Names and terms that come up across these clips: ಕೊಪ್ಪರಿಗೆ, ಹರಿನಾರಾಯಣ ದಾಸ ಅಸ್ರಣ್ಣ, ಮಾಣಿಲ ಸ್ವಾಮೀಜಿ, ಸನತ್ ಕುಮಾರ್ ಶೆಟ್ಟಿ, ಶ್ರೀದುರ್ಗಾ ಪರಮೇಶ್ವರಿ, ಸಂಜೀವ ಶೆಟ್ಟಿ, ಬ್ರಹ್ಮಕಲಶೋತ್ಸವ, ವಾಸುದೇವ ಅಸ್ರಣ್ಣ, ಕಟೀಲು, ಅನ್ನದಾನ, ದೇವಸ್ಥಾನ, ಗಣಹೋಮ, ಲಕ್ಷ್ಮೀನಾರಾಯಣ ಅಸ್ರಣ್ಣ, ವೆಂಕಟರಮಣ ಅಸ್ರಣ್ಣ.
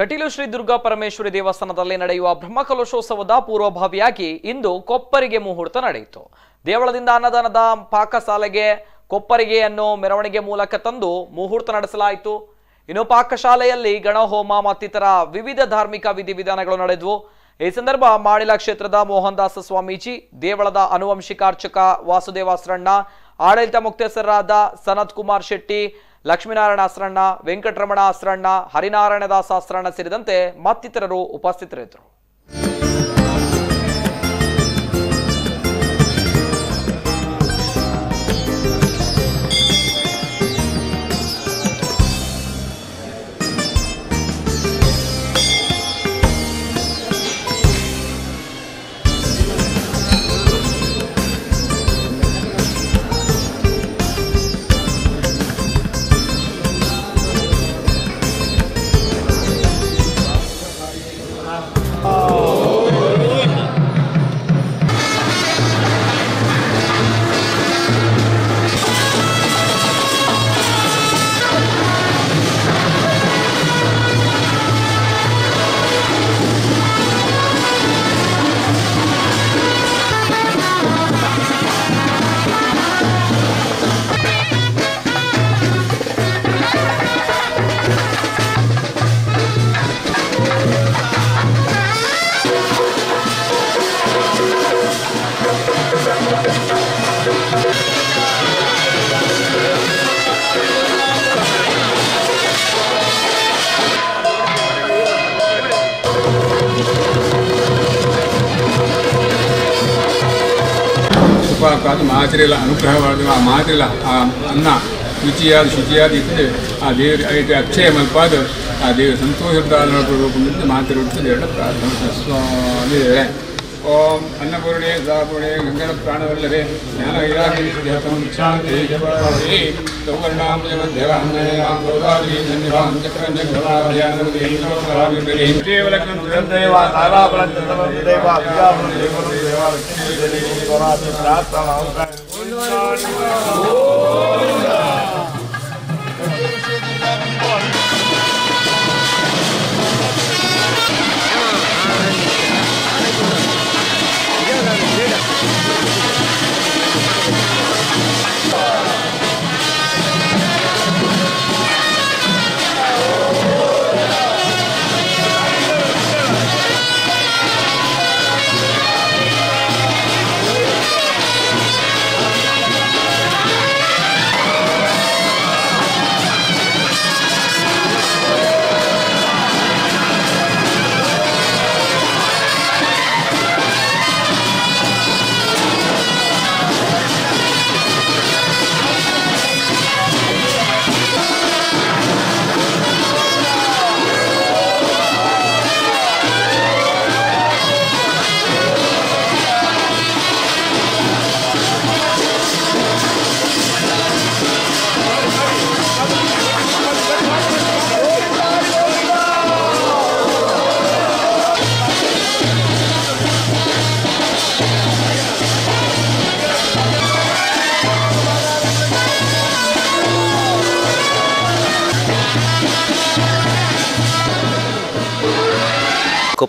ಕಟೀಲು ಶ್ರೀ ದುರ್ಗಾ ಪರಮೇಶ್ವರಿ ದೇವಸ್ಥಾನದಲ್ಲಿ ನಡೆಯುವ ಬ್ರಹ್ಮಕಲಶೋತ್ಸವದ ಪೂರ್ವಭಾವಿಯಾಗಿ ಇಂದು ಕೊಪ್ಪರಿಗೆ ಮುಹೂರ್ತ ನಡೆಯಿತು. ದೇವಳದಿಂದ ಅನ್ನದಾನದ ಪಾಕಶಾಲೆಗೆ ಕೊಪ್ಪರಿಗೆಯನ್ನು ಮೆರವಣಿಗೆ ಮೂಲಕ ತಂದು ಮುಹೂರ್ತ ನಡೆಸಲಾಯಿತು. ಇನ್ನು ಪಾಕಶಾಲೆಯಲ್ಲಿ ಗಣಹೋಮ ಮತ್ತಿತರ ವಿವಿಧ ಧಾರ್ಮಿಕ ವಿಧಿವಿಧಾನಗಳು ನಡೆದವು. ಈ ಸಂದರ್ಭ ಮಾಣಿಲ ಕ್ಷೇತ್ರದ ಮೋಹನದಾಸ ಸ್ವಾಮೀಜಿ, ದೇವಳದ ಅನುವಂಶಿಕಾರ್ಚಕ ವಾಸುದೇವ ಅಸ್ರಣ್ಣ, ಆಡಳಿತ ಮುಕ್ತೇಸರಾದ ಸನತ್ ಕುಮಾರ್ ಶೆಟ್ಟಿ, ಲಕ್ಷ್ಮೀನಾರಾಯಣ ಅಸ್ರಣ್ಣ, ವೆಂಕಟರಮಣ ಅಸ್ರಣ್ಣ, ಹರಿನಾರಾಯಣ ದಾಸ ಅಸ್ರಣ್ಣ ಸೇರಿದಂತೆ ಮತ್ತಿತರರು ಉಪಸ್ಥಿತರಿದ್ದರು. ಮಾತ್ರೆಲ್ಲ ಅನುಗ್ರಹ ಮಾಡಿದ ಆ ಮಾತ್ರೆಲ್ಲ ಆ ಅನ್ನ ರುಚಿಯಾದ ಶುಚಿಯಾದ ಇದ್ದರೆ ಆ ದೇವರ ಐತೆ ಅಕ್ಷಯ ಮಲ್ಪಾದ ಆ ದೇವರ ಸಂತೋಷದ ರೂಪದಲ್ಲಿ ಮಾತ್ರೆ ಹುಡುಕಿದ ಎರಡು ಪ್ರಾರ್ಥನೆ ಸ್ವಾಮಿ. ಓಂ ಅನ್ನಪೂರ್ಣೆ ಸಾಪೂರ್ಣೆ ಗಂಗನ ಪ್ರಾಣವಲ್ಲದೆ ಜ್ಞಾನ ಇರಾಗಿ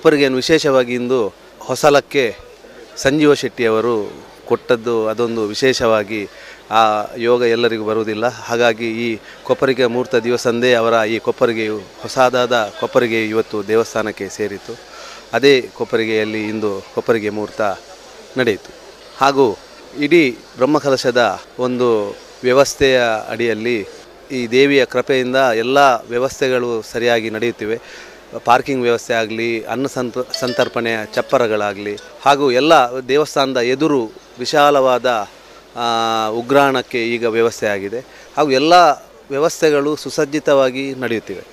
ಕೊಪ್ಪರಿಗೆಯನ್ನು ವಿಶೇಷವಾಗಿ ಇಂದು ಹೊಸಲಕ್ಕೆ ಸಂಜೀವ ಶೆಟ್ಟಿಯವರು ಕೊಟ್ಟದ್ದು ಅದೊಂದು ವಿಶೇಷವಾಗಿ ಆ ಯೋಗ ಎಲ್ಲರಿಗೂ ಬರುವುದಿಲ್ಲ. ಹಾಗಾಗಿ ಈ ಕೊಪ್ಪರಿಗೆ ಮೂರ್ತ ದಿವಸಂದೇ ಅವರ ಈ ಕೊಪ್ಪರಿಗೆಯು ಹೊಸದಾದ ಕೊಪ್ಪರಿಗೆ ಇವತ್ತು ದೇವಸ್ಥಾನಕ್ಕೆ ಸೇರಿತು. ಅದೇ ಕೊಪ್ಪರಿಗೆಯಲ್ಲಿ ಇಂದು ಕೊಪ್ಪರಿಗೆ ಮೂರ್ತ ನಡೆಯಿತು. ಹಾಗೂ ಇಡೀ ಬ್ರಹ್ಮಕಲಶದ ಒಂದು ವ್ಯವಸ್ಥೆಯ ಅಡಿಯಲ್ಲಿ ಈ ದೇವಿಯ ಕೃಪೆಯಿಂದ ಎಲ್ಲ ವ್ಯವಸ್ಥೆಗಳು ಸರಿಯಾಗಿ ನಡೆಯುತ್ತಿವೆ. ಪಾರ್ಕಿಂಗ್ ವ್ಯವಸ್ಥೆ ಆಗಲಿ, ಅನ್ನ ಸಂತರ್ಪಣೆಯ ಚಪ್ಪರಗಳಾಗಲಿ, ಹಾಗೂ ಎಲ್ಲ ದೇವಸ್ಥಾನದ ಎದುರು ವಿಶಾಲವಾದ ಉಗ್ರಾಣಕ್ಕೆ ಈಗ ವ್ಯವಸ್ಥೆ ಆಗಿದೆ. ಹಾಗೂ ಎಲ್ಲ ವ್ಯವಸ್ಥೆಗಳು ಸುಸಜ್ಜಿತವಾಗಿ ನಡೆಯುತ್ತಿವೆ.